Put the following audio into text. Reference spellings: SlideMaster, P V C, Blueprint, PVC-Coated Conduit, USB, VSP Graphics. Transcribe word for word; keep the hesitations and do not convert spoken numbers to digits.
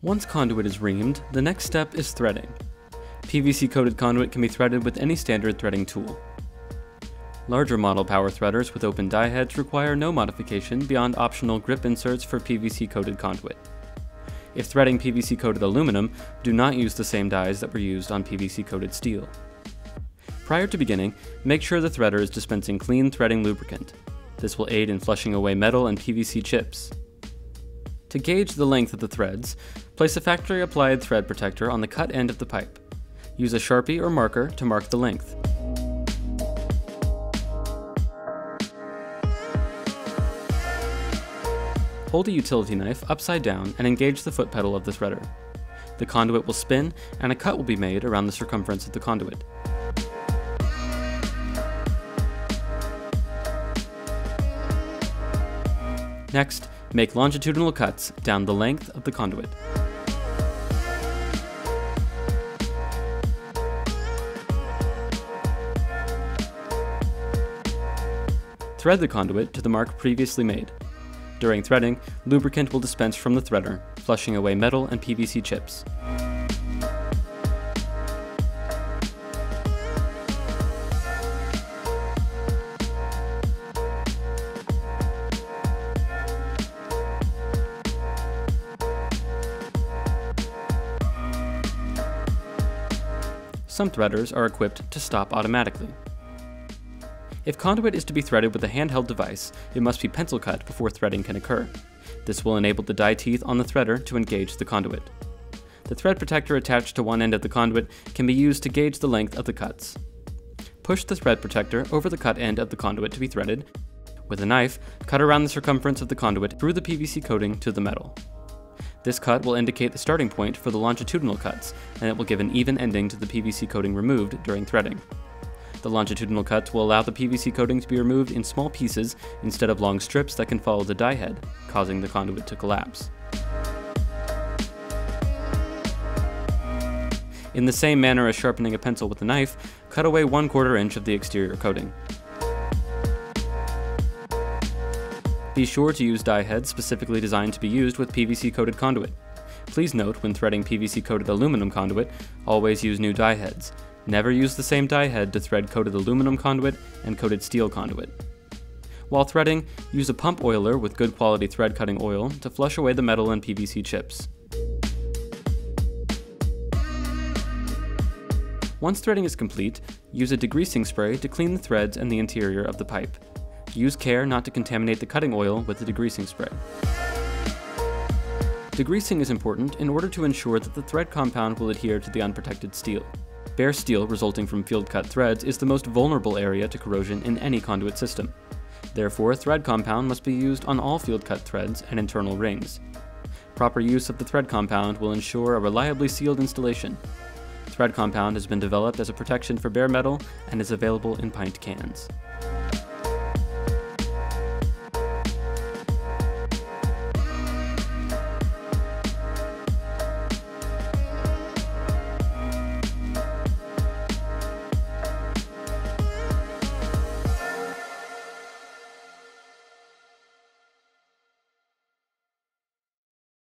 Once conduit is reamed, the next step is threading. P V C-coated conduit can be threaded with any standard threading tool. Larger model power threaders with open die heads require no modification beyond optional grip inserts for P V C-coated conduit. If threading P V C-coated aluminum, do not use the same dies that were used on P V C-coated steel. Prior to beginning, make sure the threader is dispensing clean threading lubricant. This will aid in flushing away metal and P V C chips. To gauge the length of the threads, place a factory-applied thread protector on the cut end of the pipe. Use a Sharpie or marker to mark the length. Hold a utility knife upside down and engage the foot pedal of the threader. The conduit will spin and a cut will be made around the circumference of the conduit. Next, make longitudinal cuts down the length of the conduit. Thread the conduit to the mark previously made. During threading, lubricant will dispense from the threader, flushing away metal and P V C chips. Some threaders are equipped to stop automatically. If conduit is to be threaded with a handheld device, it must be pencil cut before threading can occur. This will enable the die teeth on the threader to engage the conduit. The thread protector attached to one end of the conduit can be used to gauge the length of the cuts. Push the thread protector over the cut end of the conduit to be threaded. With a knife, cut around the circumference of the conduit through the P V C coating to the metal. This cut will indicate the starting point for the longitudinal cuts, and it will give an even ending to the P V C coating removed during threading. The longitudinal cuts will allow the P V C coating to be removed in small pieces instead of long strips that can follow the die head, causing the conduit to collapse. In the same manner as sharpening a pencil with a knife, cut away one quarter inch of the exterior coating. Be sure to use die heads specifically designed to be used with P V C coated conduit. Please note when threading P V C coated aluminum conduit, always use new die heads. Never use the same die head to thread coated aluminum conduit and coated steel conduit. While threading, use a pump oiler with good quality thread cutting oil to flush away the metal and P V C chips. Once threading is complete, use a degreasing spray to clean the threads and the interior of the pipe. Use care not to contaminate the cutting oil with the degreasing spray. Degreasing is important in order to ensure that the thread compound will adhere to the unprotected steel. Bare steel resulting from field-cut threads is the most vulnerable area to corrosion in any conduit system. Therefore, thread compound must be used on all field-cut threads and internal rings. Proper use of the thread compound will ensure a reliably sealed installation. Thread compound has been developed as a protection for bare metal and is available in pint cans.